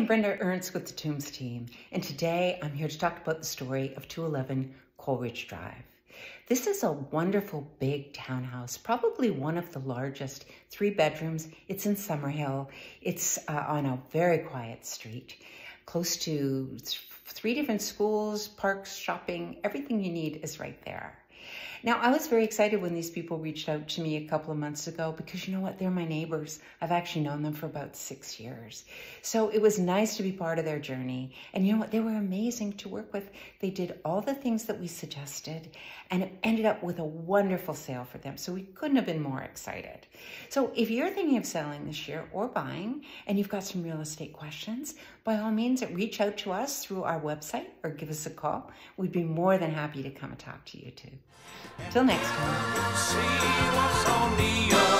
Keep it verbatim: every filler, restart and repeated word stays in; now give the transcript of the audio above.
I'm Brenda Ernst with the Tombs team, and today I'm here to talk about the story of two eleven Coleridge Drive. This is a wonderful big townhouse, probably one of the largest, three bedrooms. It's in Summerhill. It's uh, on a very quiet street, close to three different schools, parks, shopping. Everything you need is right there. Now, I was very excited when these people reached out to me a couple of months ago because you know what? They're my neighbors. I've actually known them for about six years. So it was nice to be part of their journey. And you know what? They were amazing to work with. They did all the things that we suggested, and it ended up with a wonderful sale for them. So we couldn't have been more excited. So if you're thinking of selling this year or buying, and you've got some real estate questions, by all means, reach out to us through our website or give us a call. We'd be more than happy to come and talk to you too. Till next time.